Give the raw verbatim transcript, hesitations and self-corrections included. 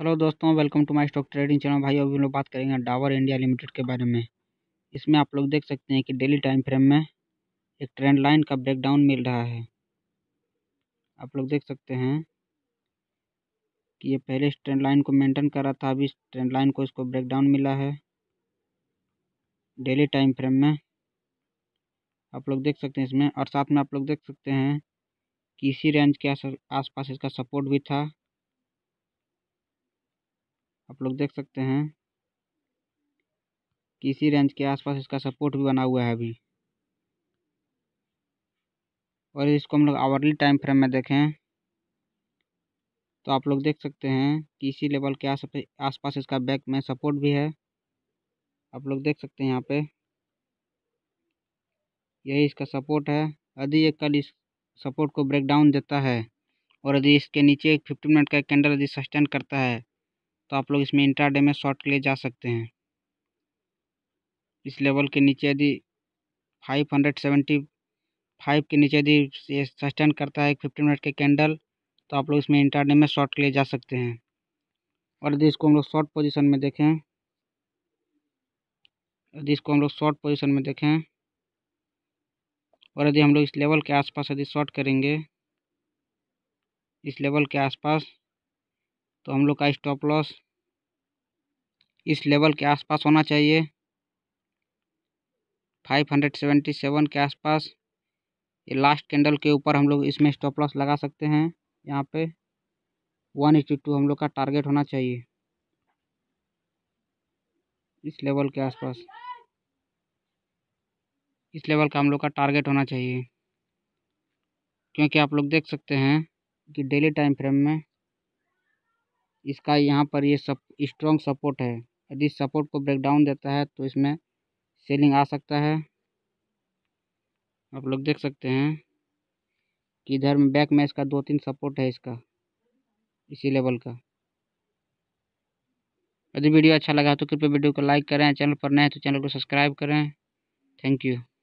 Hello दोस्तों, welcome to my stock trading channel. भाई अभी हम लोग बात करेंगे डावर इंडिया लिमिटेड के बारे में। इसमें आप लोग देख सकते हैं कि डेली टाइम फ्रेम में एक ट्रेंड लाइन का ब्रेकडाउन मिल रहा है। आप लोग देख सकते हैं कि ये पहले इस ट्रेंड लाइन को मेंटेन कर रहा था, अभी इस ट्रेंड लाइन को इसको ब्रेकडाउन मिला है डेली टाइम फ्रेम में। आप लोग देख सकते हैं इसमें, और साथ में आप लोग देख सकते हैं कि इसी रेंज के आस पास इसका सपोर्ट भी था। आप लोग देख सकते हैं कि इसी रेंज के आसपास इसका सपोर्ट भी बना हुआ है अभी। और इसको हम लोग आवरली टाइम फ्रेम में देखें तो आप लोग देख सकते हैं कि इसी लेवल के आस आसपास इसका बैक में सपोर्ट भी है। आप लोग देख सकते हैं यहाँ पे यही इसका सपोर्ट है। यदि ये कल इस सपोर्ट को ब्रेकडाउन देता है और यदि इसके नीचे एक फिफ्टी मिनट का कैंडल यदि सस्टेन करता है तो आप लोग इसमें इंट्राडे में शॉर्ट के लिए जा सकते हैं। इस लेवल के नीचे यदि फाइव सेवेंटी फाइव के नीचे यदि ये सस्टेन करता है फिफ्टी मिनट के कैंडल तो आप लोग इसमें इंट्राडे में शॉर्ट के लिए जा सकते हैं। और यदि इसको हम लोग शॉर्ट पोजीशन में देखें यदि इसको हम लोग शॉर्ट पोजीशन में देखें और यदि हम लोग इस लेवल के आसपास यदि शॉर्ट करेंगे इस लेवल के आसपास तो हम लोग का स्टॉप लॉस इस लेवल के आसपास होना चाहिए, फाइव सेवेंटी सेवन के आसपास। ये लास्ट कैंडल के ऊपर हम लोग इसमें स्टॉप लॉस लगा सकते हैं। यहाँ पे वन इंटू टू हम लोग का टारगेट होना चाहिए इस लेवल के आसपास। इस लेवल का हम लोग का टारगेट होना चाहिए, क्योंकि आप लोग देख सकते हैं कि डेली टाइम फ्रेम में इसका यहाँ पर ये सब स्ट्रॉन्ग सपोर्ट है। यदि सपोर्ट को ब्रेकडाउन देता है तो इसमें सेलिंग आ सकता है। आप लोग देख सकते हैं कि इधर में बैक में इसका दो तीन सपोर्ट है इसका इसी लेवल का। यदि वीडियो अच्छा लगा तो कृपया वीडियो को लाइक करें, चैनल पर नए हैं तो चैनल को सब्सक्राइब करें। Thank you.